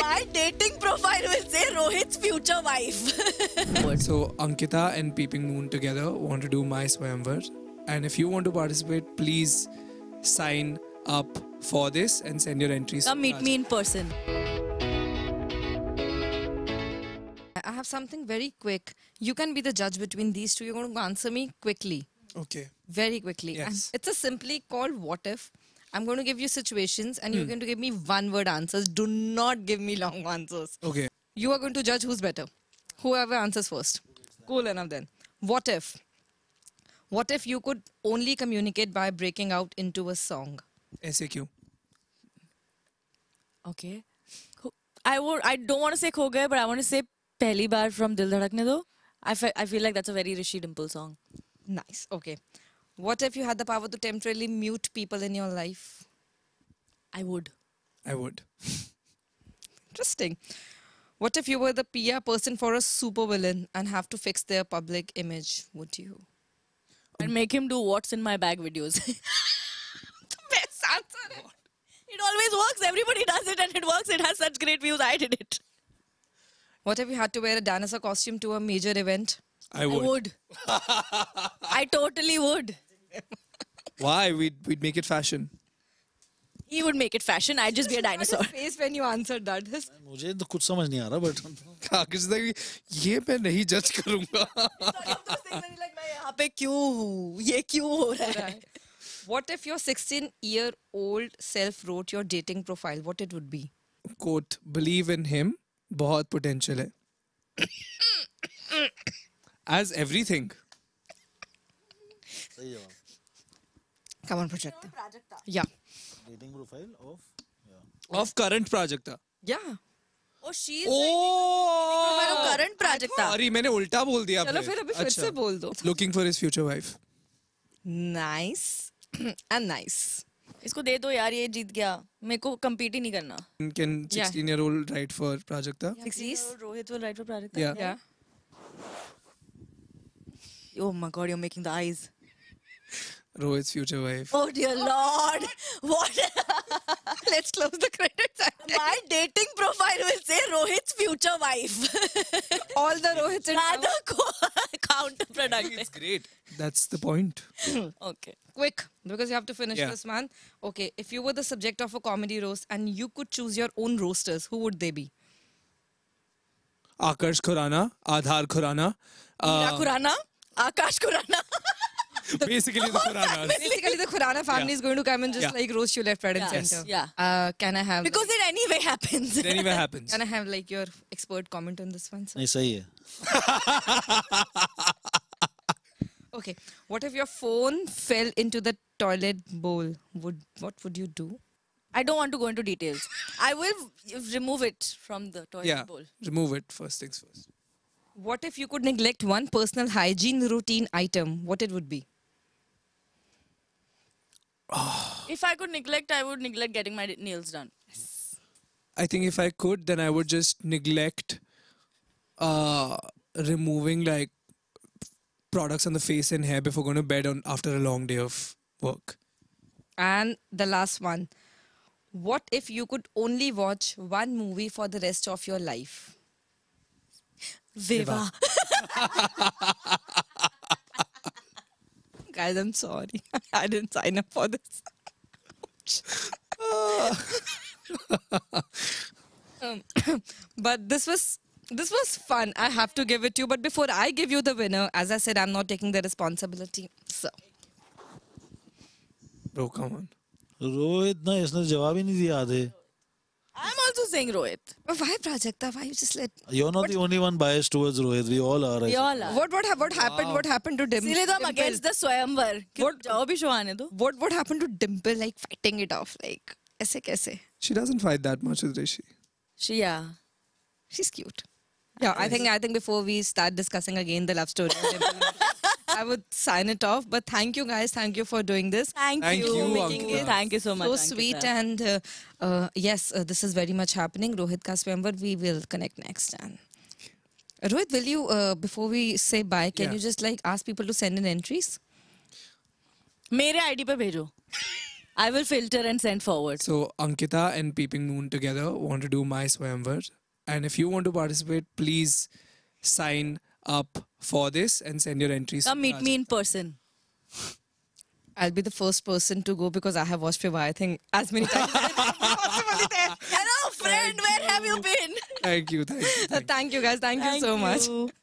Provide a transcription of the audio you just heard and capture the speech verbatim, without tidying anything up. My dating profile will say Rohit's future wife. So Ankita and Peeping Moon together want to do my Swayamvar. And if you want to participate, please sign up for this and send your entries. Come meet me in person. I have something very quick. You can be the judge between these two. You're going to answer me quickly. Okay. Very quickly. Yes. It's a simply called what if. I'm going to give you situations and hmm. you're going to give me one word answers. Do not give me long answers. Okay. You are going to judge who's better. Whoever answers first. Cool enough then. What if? What if you could only communicate by breaking out into a song? S A Q. Okay. I would, I don't want to say Kho Gaye, but I want to say Pehli Bar from Dil Dhadakne Do. I, fe I feel like that's a very Rishi Dimple song. Nice. Okay. What if you had the power to temporarily mute people in your life? I would. I would. Interesting. What if you were the P R person for a supervillain and have to fix their public image? Would you? And make him do what's in my bag videos. The best answer. God. It always works. Everybody does it and it works. It has such great views. I did it. What if you had to wear a dinosaur costume to a major event? I would. I, would. I totally would. Why? We'd, we'd make it fashion. He would make it fashion. I'd just be a dinosaur. Face when you answered that. मुझे तो कुछ समझ नहीं आ रहा, but Aakash like ये मैं नहीं judge करूँगा. Like मैं यहाँ पे क्यों हूँ? ये क्यों हो रहा है? What if your sixteen-year-old self wrote your dating profile? What it would be? Quote: Believe in him. बहुत potential है. As everything. Come on, Prajakta. Yeah. Dating profile of yeah. of current Prajakta. Yeah. Oh, she's. Oh. Dating profile of current Prajakta. Sorry, मैंने उल्टा बोल दिया. चलो फिर अभी फिर से बोल दो. Looking for his future wife. Nice and nice. इसको दे दो यार ये जीत गया. मेरे को compete ही नहीं करना. Can sixteen-year-old write for Prajakta? sixteen-year-old Rohit will write for Prajakta. Yeah. Yeah. Oh my God, you're making the eyes. Rohit's future wife. Oh dear Lord. What? Let's close the credits. My dating profile will say Rohit's future wife. All the Rohits in Rather counterproductive. It's great. That's the point. Okay. Quick, because you have to finish yeah. this, man. Okay, if you were the subject of a comedy roast and you could choose your own roasters, who would they be? Aakash Khurana, Aadhaar Khurana. Meera Khurana. Aakash Khurana. Basically the Khurana. Basically the Khurana family yeah. is going to come and just yeah. like roast you left, right yeah. and center. Yes. Yeah. Uh, can I have... Because like, it anyway happens. It anyway happens. Can I have like your expert comment on this one, sir? It's right. Okay. What if your phone fell into the toilet bowl? Would What would you do? I don't want to go into details. I will remove it from the toilet yeah. bowl. Remove it first things first. What if you could neglect one personal hygiene routine item? What it would be? Oh. If I could neglect, I would neglect getting my nails done. Yes. I think if I could, then I would just neglect uh, removing like products on the face and hair before going to bed on after a long day of work. And the last one. What if you could only watch one movie for the rest of your life? Viva. Guys, I'm sorry. I didn't sign up for this. um, but this was this was fun. I have to give it to you. But before I give you the winner, as I said, I'm not taking the responsibility. So, bro, come on. Rohit, na isne jawab hi nahi diya aadhe. I'm also saying Rohit. But why Prajakta? Why you just let... You're not what? The only one biased towards Rohit. We all are. We all are. What, what, what happened? Wow. What happened to Dimple? Sile toh against the Swayamvar. What, what, what happened to Dimple? Like fighting it off. Like, aise kaise? She doesn't fight that much with Rishi. She, yeah. She's cute. Yeah, I, I think I think before we start discussing again the love story of Dimple, I would sign it off. But thank you guys. Thank you for doing this. Thank, thank you. you making it. Thank you so much. So Ankita. Sweet. And uh, uh, yes, uh, this is very much happening. Rohit ka Swayamvar. We will connect next. And Rohit, will you, uh, before we say bye, can yeah. you just like ask people to send in entries? Mere I D pe bhejo. I will filter and send forward. So Ankita and Peeping Moon together want to do My Swayamvar. And if you want to participate, please sign up for this and send your entries. Come meet me in person. I'll be the first person to go because I have watched Viva, I think, as many times as possible there. Hello, friend, where have you been? Thank you, thank you. Thank you, thank you guys. Thank, thank you so much. You.